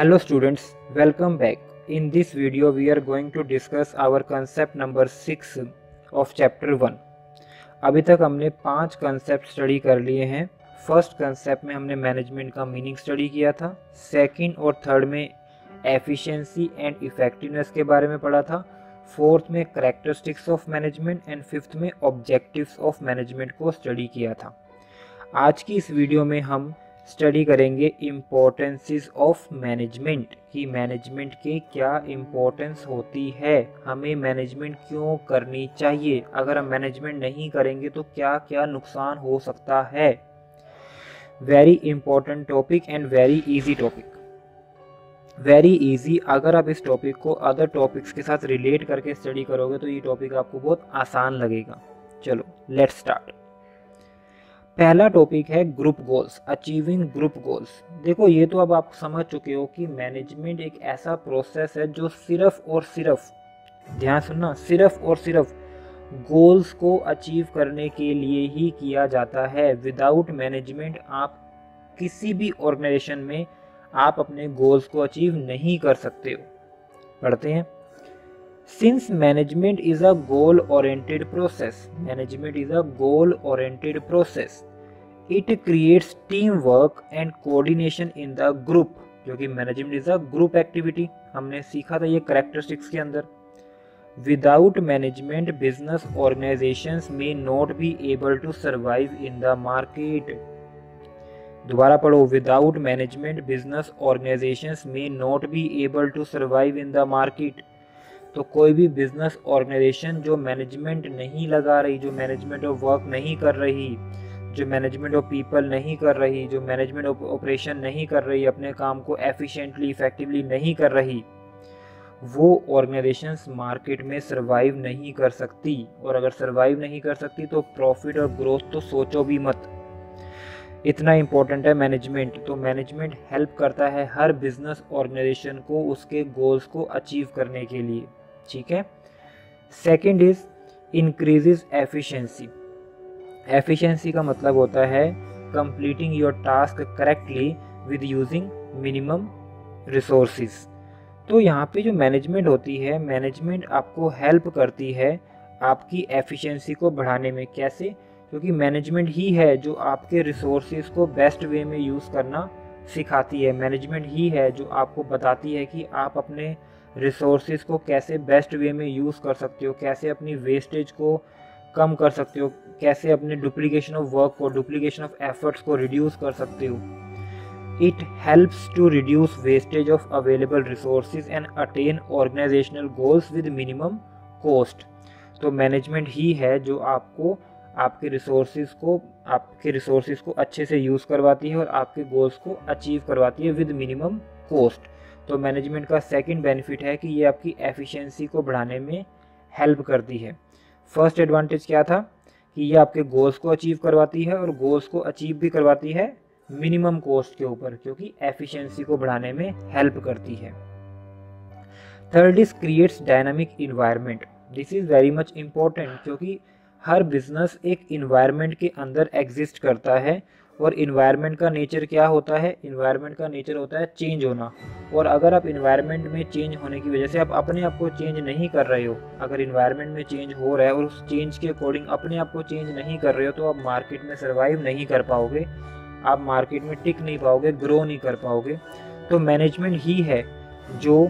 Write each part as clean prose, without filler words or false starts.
Hello students, welcome back. In this video we are going to discuss our concept number 6 of chapter 1. अभी तक हमने 5 concept study कर लिए हैं. First concept में हमने मैनेजमेंट का मीनिंग स्टडी किया था. सेकंड और थर्ड में एफिशिएंसी एंड इफेक्टिवनेस के बारे में पढ़ा था. फोर्थ में characteristics of management and fifth में ऑब्जेक्टिव्स ऑफ मैनेजमेंट को स्टडी किया था. आज की इस वीडियो में हम स्टडी करेंगे इम्पोर्टेंसेस ऑफ मैनेजमेंट कि मैनेजमेंट के क्या इम्पोर्टेंस होती है, हमें मैनेजमेंट क्यों करनी चाहिए, अगर हम मैनेजमेंट नहीं करेंगे तो क्या क्या नुकसान हो सकता है. Very important topic and very easy topic. Very easy, अगर आप इस टॉपिक को अदर टॉपिक्स के साथ रिलेट करके स्टडी करोगे तो ये टॉपिक आपको बहुत आसान लगेगा. चलो लेट्स स्टार्ट. पहला टॉपिक है group goals, achieving group goals. देखो ये तो अब आप समझ चुके हो कि मैनेजमेंट एक ऐसा प्रोसेस है जो सिर्फ और सिर्फ, ध्यान सुनना, सिर्फ और सिर्फ गोल्स को अचीव करने के लिए ही किया जाता है. विदाउट मैनेजमेंट आप किसी भी ऑर्गेनाइजेशन में आप अपने गोल्स को अचीव नहीं कर सकते हो. पढ़ते हैं. Since management is a goal-oriented process, it creates teamwork and coordination in the group. जो कि management is a group activity, हमने सीखा था ये characteristics के अंदर. Without management, business organizations may not be able to survive in the market. दोबारा पढ़ो. Without management, business organizations may not be able to survive in the market. तो कोई भी बिजनेस ऑर्गेनाइजेशन जो मैनेजमेंट नहीं लगा रही, जो मैनेजमेंट ऑफ वर्क नहीं कर रही, जो मैनेजमेंट ऑफ पीपल नहीं कर रही, जो मैनेजमेंट ऑफ ऑपरेशन नहीं कर रही, अपने काम को एफिशिएंटली इफेक्टिवली नहीं कर रही, वो ऑर्गेनाइजेशंस मार्केट में सर्वाइव नहीं कर सकती. और अगर सर्वाइव नहीं कर सकती तो प्रॉफिट और ग्रोथ तो सोचो भी मत. इतना इम्पोर्टेंट है मैनेजमेंट. तो मैनेजमेंट हेल्प करता है हर बिजनेस ऑर्गेनाइजेशन को उसके गोल्स को अचीव करने के लिए. ठीक है. Second is increases efficiency. Efficiency का मतलब होता है completing your task correctly with using minimum resources. तो यहाँ पे जो मैनेजमेंट होती है, मैनेजमेंट आपको हेल्प करती है आपकी एफिशिएंसी को बढ़ाने में. कैसे? क्योंकि मैनेजमेंट ही है जो आपके रिसोर्सेज को बेस्ट वे में यूज़ करना सिखाती है. मैनेजमेंट ही है जो आपको बताती है कि आप अपने रिसोर्सेज को कैसे बेस्ट वे में यूज़ कर सकते हो, कैसे अपनी वेस्टेज को कम कर सकते हो, कैसे अपने डुप्लीकेशन ऑफ वर्क को, डुप्लीकेशन ऑफ एफर्ट्स को रिड्यूस कर सकते हो. It helps to reduce wastage of available resources and attain organisational goals with minimum cost. तो मैनेजमेंट ही है जो आपको आपके रिसोर्सेज को अच्छे से यूज़ करवाती है और आपके गोल्स को अचीव करवाती है विद मिनिमम कॉस्ट. तो मैनेजमेंट का सेकंड बेनिफिट है कि ये आपकी एफिशिएंसी को बढ़ाने में हेल्प करती है. फर्स्ट एडवांटेज क्या था कि ये आपके गोल्स को अचीव करवाती है और गोल्स को अचीव भी करवाती है मिनिमम कॉस्ट के ऊपर, क्योंकि एफिशिएंसी को बढ़ाने में हेल्प करती है. Third is creates dynamic environment. This is very much important, क्योंकि हर बिजनेस एक इन्वायरमेंट के अंदर एग्जिस्ट करता है और इन्वायरमेंट का नेचर क्या होता है? इन्वायरमेंट का नेचर होता है चेंज होना. और अगर आप इन्वायरमेंट में चेंज होने की वजह से आप अपने आप को चेंज नहीं कर रहे हो, अगर इन्वायरमेंट में चेंज हो रहा है और उस चेंज के अकॉर्डिंग अपने आप को चेंज नहीं कर रहे हो, तो आप मार्केट में सर्वाइव नहीं कर पाओगे, आप मार्केट में टिक नहीं पाओगे, ग्रो नहीं कर पाओगे. तो मैनेजमेंट ही है जो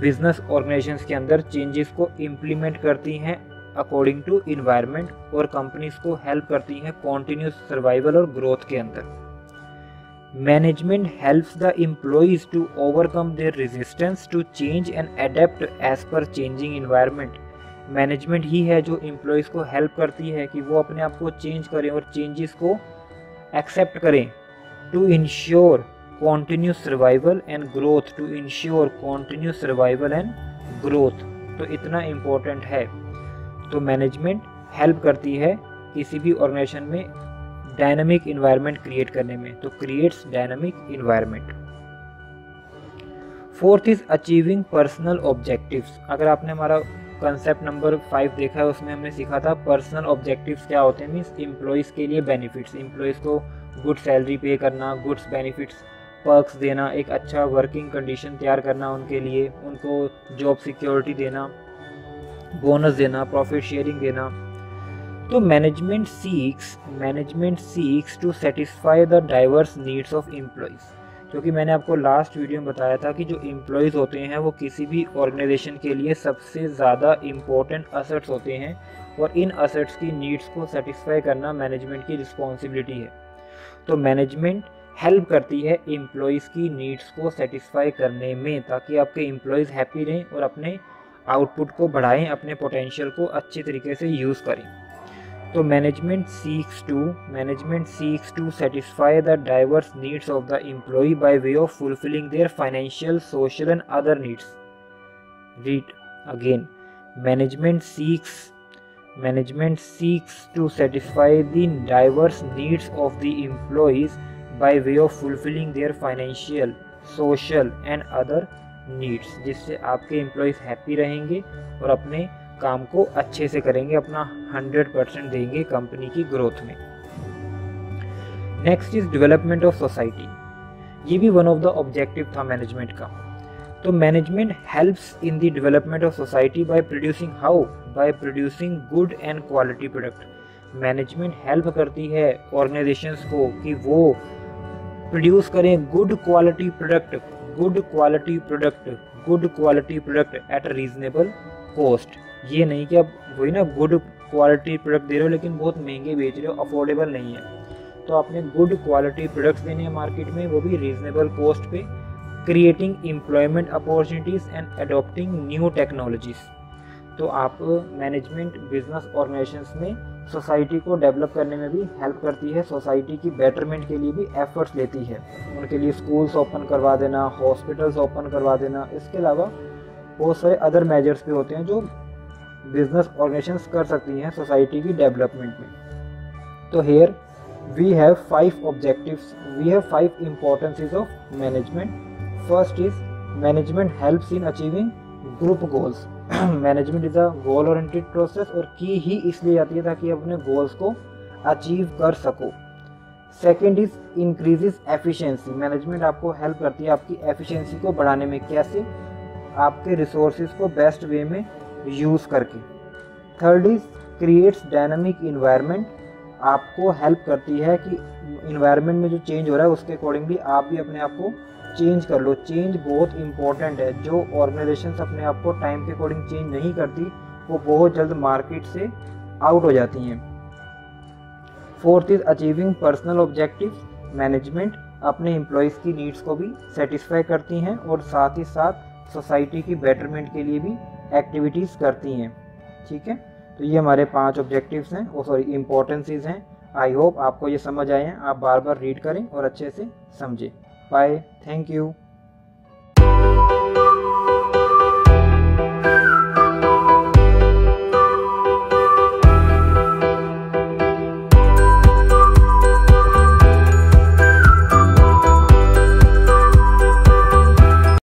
बिजनेस ऑर्गेनाइजेशंस के अंदर चेंजेस को इम्प्लीमेंट करती हैं अकॉर्डिंग टू इन्वायरमेंट और कंपनीज को हेल्प करती हैं कॉन्टिन्यूस सर्वाइवल और ग्रोथ के अंदर. Management helps the employees to overcome their resistance to change and adapt as per changing environment. Management ही है जो एम्प्लॉइज को हेल्प करती है कि वो अपने आप को चेंज करें और चेंजेस को एक्सेप्ट करें to ensure continuous survival and growth. तो इतना इम्पोर्टेंट है. तो मैनेजमेंट हेल्प करती है किसी भी ऑर्गेनाइजेशन में डायनामिक इन्वायरमेंट क्रिएट करने में. तो creates dynamic environment. Fourth is achieving personal objectives. अगर आपने हमारा कंसेप्ट नंबर 5 देखा है, उसमें हमने सीखा था पर्सनल ऑब्जेक्टिव्स क्या होते हैं. मीन्स एम्प्लॉइज़ के लिए बेनिफिट्स, एम्प्लॉइज़ को गुड सैलरी पे करना, गुड्स बेनिफिट्स, पर्क्स देना, एक अच्छा वर्किंग कंडीशन तैयार करना उनके लिए, उनको जॉब सिक्योरिटी देना, बोनस देना, प्रॉफिट शेयरिंग देना। तो management seeks to satisfy the diverse needs of employees, क्योंकि मैंने आपको लास्ट वीडियो में बताया था कि जो एम्प्लॉयज़ होते हैं वो किसी भी ऑर्गेनाइजेशन के लिए सबसे ज़्यादा इम्पोर्टेंट असेट्स होते हैं और इन असेट्स की नीड्स को सेटिस्फाई करना मैनेजमेंट की रिस्पॉन्सिबिलिटी है। तो मैनेजमेंट हेल्प करती है एम्प्लॉयज़ की नीड्स को सेटिस्फाई करने में, ताकि आपके एम्प्लॉयज़ हैप्पी रहें और अपने आउटपुट को बढ़ाएं, अपने पोटेंशियल को अच्छे तरीके से यूज़ करें। तो management seeks to satisfy the diverse needs of the employee by way of fulfilling their financial, social and other needs. Read again, management seeks to satisfy the diverse needs of the employees by way of fulfilling their financial, social and other needs, जिससे आपके employees happy रहेंगे और अपने काम को अच्छे से करेंगे, अपना 100% देंगे कंपनी की ग्रोथ में। Next is development of society, ये भी वन ऑफ द ऑब्जेक्टिव था मैनेजमेंट का। तो management helps in the development of society by producing good and quality product. Management help करती है ऑर्गेनाइजेशंस को कि वो प्रोड्यूस करें good quality product at a reasonable cost. ये नहीं कि अब वही ना गुड क्वालिटी प्रोडक्ट दे रहे हो लेकिन बहुत महंगे बेच रहे हो, अफोर्डेबल नहीं है। तो आपने गुड क्वालिटी प्रोडक्ट्स देने हैं मार्केट में, वो भी रीजनेबल कॉस्ट पे, creating employment opportunities and adopting new technologies. तो आप मैनेजमेंट बिजनेस ऑर्गेनाइजेशंस में सोसाइटी को डेवलप करने में भी हेल्प करती है, सोसाइटी की बेटरमेंट के लिए भी एफर्ट्स लेती है, उनके लिए स्कूल्स ओपन करवा देना, हॉस्पिटल्स ओपन करवा देना। इसके अलावा बहुत सारे अदर मेजर्स भी होते हैं जो बिजनेस ऑर्गेनाइजेशंस कर सकती हैं सोसाइटी की डेवलपमेंट में। तो here we have five importances of management. First is management helps in achieving group goals. Management is a goal oriented process और की ही इसलिए जाती है ताकि अपने गोल्स को अचीव कर सको। Second is increases efficiency. Management आपको हेल्प करती है आपकी एफिशिएंसी को बढ़ाने में, कैसे, आपके रिसोर्सेज को बेस्ट वे में यूज़ करके। Third is creates dynamic environment. आपको हेल्प करती है कि इन्वायरमेंट में जो चेंज हो रहा है उसके अकॉर्डिंगली आप भी अपने आप को चेंज कर लो। चेंज बहुत इंपॉर्टेंट है, जो ऑर्गेनाइजेशंस अपने आप को टाइम के अकॉर्डिंग चेंज नहीं करती वो बहुत जल्द मार्केट से आउट हो जाती हैं। Fourth is achieving personal objectives. Management अपने एम्प्लॉयज़ की नीड्स को भी सेटिस्फाई करती हैं और साथ ही साथ सोसाइटी की बेटरमेंट के लिए भी एक्टिविटीज़ करती हैं। ठीक है, तो ये हमारे 5 ऑब्जेक्टिव्स हैं, और सॉरी इम्पोर्टेंसेस हैं। आई होप आपको ये समझ आए हैं, आप बार बार रीड करें और अच्छे से समझें। Bye, thank you.